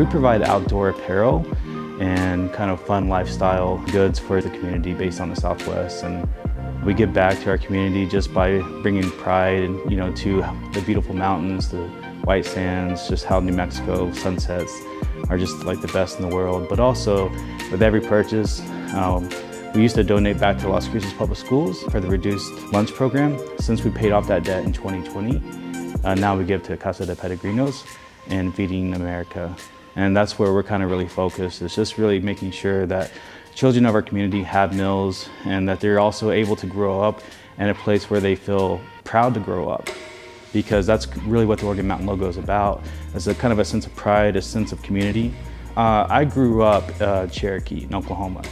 We provide outdoor apparel and kind of fun lifestyle goods for the community based on the Southwest. And we give back to our community just by bringing pride, and, to the beautiful mountains, the white sands, just how New Mexico sunsets are just like the best in the world. But also, with every purchase, we used to donate back to Las Cruces Public Schools for the reduced lunch program. Since we paid off that debt in 2020, now we give to Casa de Peregrinos and Feeding America. And that's where we're kind of really focused. It's just really making sure that children of our community have meals and that they're also able to grow up in a place where they feel proud to grow up, because that's really what the Oregon Mountain Logo is about. It's a kind of a sense of pride, a sense of community. I grew up Cherokee in Oklahoma,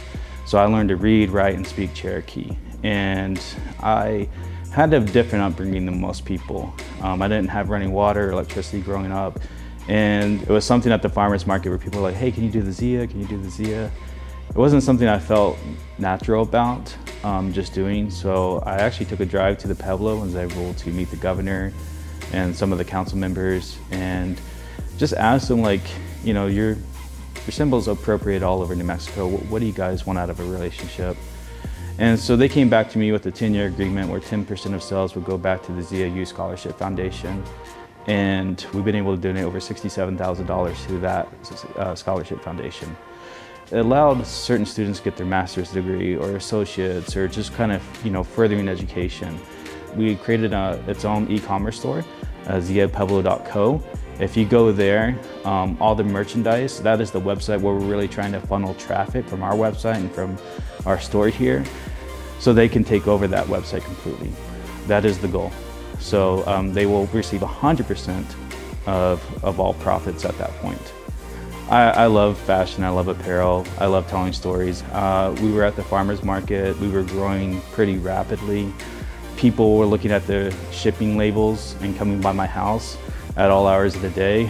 so I learned to read, write, and speak Cherokee. And I had a different upbringing than most people. I didn't have running water, electricity growing up, and it was something at the farmer's market where people were like, hey, can you do the Zia? Can you do the Zia? It wasn't something I felt natural about just doing, so I actually took a drive to the Pueblo and was able to meet the governor and some of the council members and just asked them, like, your symbols appropriate all over New Mexico. What do you guys want out of a relationship? And so they came back to me with a 10-year agreement where 10% of sales would go back to the Zia U scholarship foundation. And we've been able to donate over $67,000 to that scholarship foundation. It allowed certain students to get their master's degree or associates, or just kind of, furthering education. We created its own e-commerce store, ZiaPablo.co. If you go there, all the merchandise, that is the website where we're really trying to funnel traffic from our website and from our store here, so they can take over that website completely. That is the goal. So they will receive 100% of all profits at that point. I love fashion, I love apparel, I love telling stories. We were at the farmer's market, we were growing pretty rapidly. People were looking at the shipping labels and coming by my house at all hours of the day.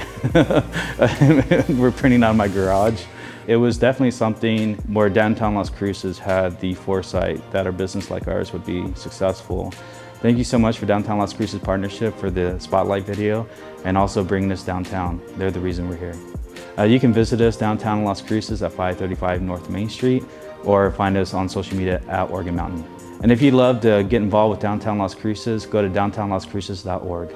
We're printing out of my garage. It was definitely something where Downtown Las Cruces had the foresight that a business like ours would be successful. Thank you so much for Downtown Las Cruces Partnership for the Spotlight video and also bringing us downtown. They're the reason we're here. You can visit us downtown Las Cruces at 535 North Main Street, or find us on social media at Organ Mountain. And if you'd love to get involved with Downtown Las Cruces, go to downtownlascruces.org.